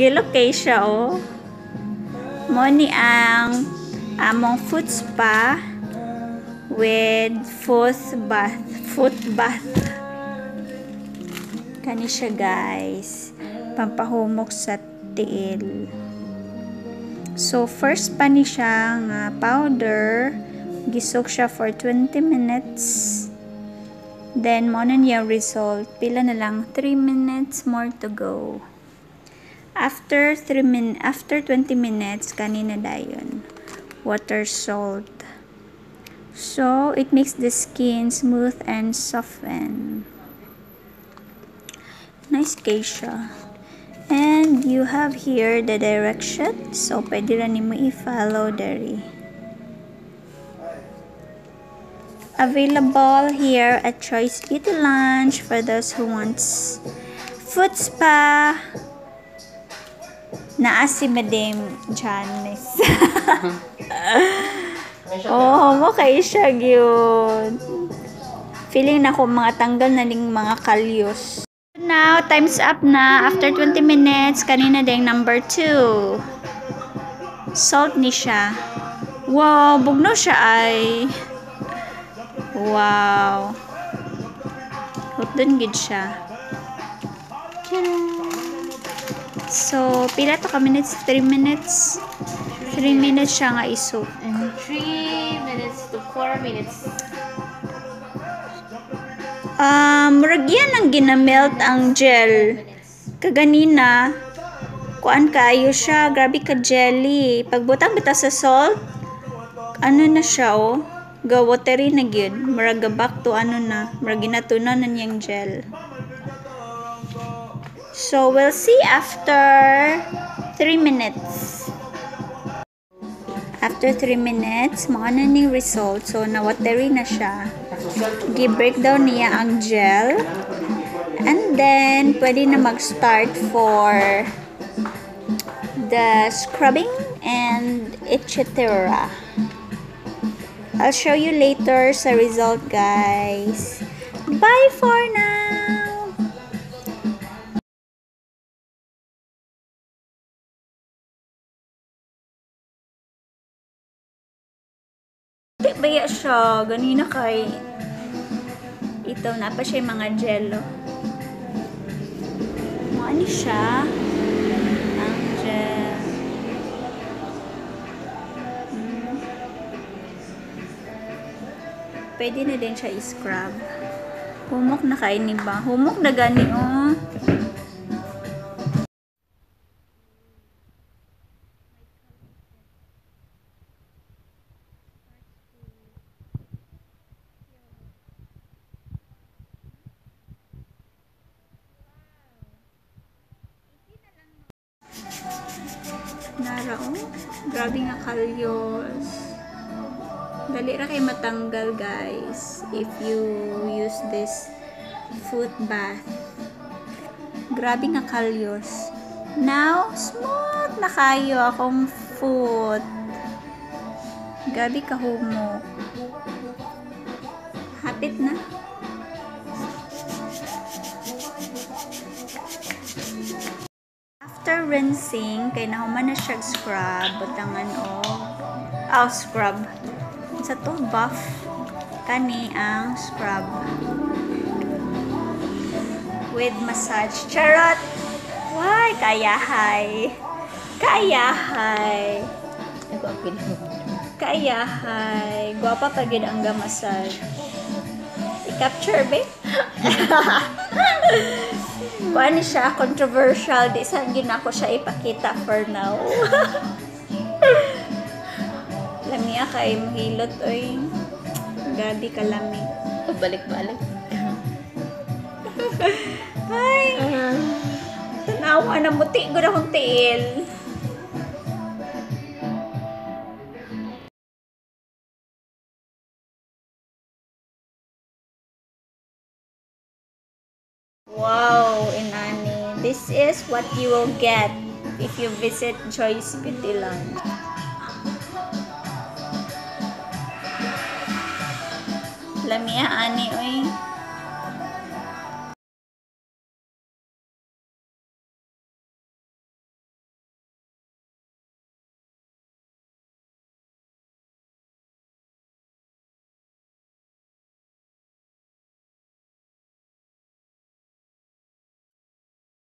gilok kay siya o. Mo ni ang among foot spa with foot bath. Kani siya guys, pampahumok sa tiil. So first pa ni siya nga powder, gisok siya for 20 minutes. Then mo na niya result, pila na lang 3 minutes more to go. After 20 minutes kanina dayon water salt. So it makes the skin smooth and soften. Nice siya. And you have here the direction, so pwede ra nimo i-follow dere. Available here at Choice Beauty Lounge for those who wants foot spa. Naas si Madame Janice. Oh, mo kay siya gyud. Feeling na ko mga tanggal na ning mga kalyos. Now, time's up na. After 20 minutes, kanina ding number 2. Salt ni siya. Wow, bugno siya ay. Wow. Hotdon gid siya. So, pila to ka minutes? 3 minutes? 3 minutes siya nga isoak. 3 minutes to 4 minutes. Murag yan ang ginamelt ang gel. Kaganina, kuan kaayo siya. Grabe ka jelly. Pagbutang-buta sa salt, ano na siya oh. Gawatery na yun. Maraga back to ano na. Maraga natunan na niyang gel. So, we'll see after 3 minutes. After 3 minutes, mga naning result. So, nawatery na siya. Gi-breakdown niya ang gel. And then, pwede na mag-start for the scrubbing and etc. I'll show you later sa result guys. Bye for now! Baya siya, ganina kay ito na pa siya mga jello. Ano siya? Ang gel. Pwede na din siya i-scrub. Humok na kainin ba? Humok na gani, oh. Nara, oh. Grabe nga kalyos. Dali ra kay matanggal guys if you use this foot bath. Grabe nga kalyos. Now, smooth na kayo akong foot. Grabe kahumok. Hapit na. After rinsing, kay nahuman na siya scrub. Butangan o. Oh, scrub. Sa to buff kani ang scrub with massage. Charot! Why? Kayahay! Kayahay! Kayahay! Guwapa pa gid ang ga-massage. I-capture, babe? Kuan siya, controversial. Di saan ginako siya ipakita for now. Lamiya kay mahilot oy. Gabi ka lami. Balik-balik. Hi. Tanawa na muti ko na akong tiil. Wow, Inani. This is what you will get if you visit Choice Beauty Lounge. Lamiya ani oy.